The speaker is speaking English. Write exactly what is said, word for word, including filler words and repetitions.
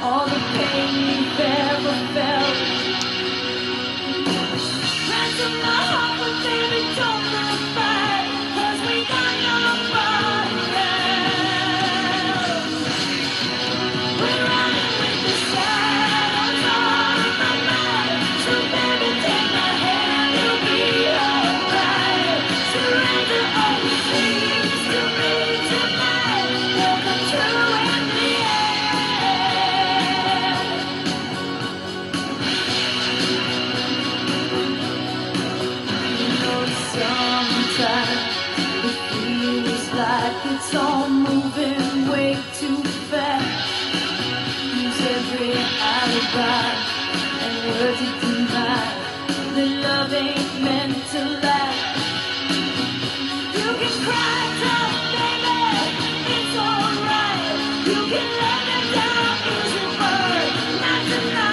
All the pain you've ever felt. Rest in my heart, but baby, don't let fight, 'cause we got nobody else. We're running with the shadows all in my mind, so baby, take my hand, you'll be alright. Surrender all the things to me tonight, they'll come true in the end. It feels like it's all moving way too fast. Use every alibi and words you deny. The love ain't meant to last. You can cry down, baby, it's alright. You can let them down, use your word, not tonight.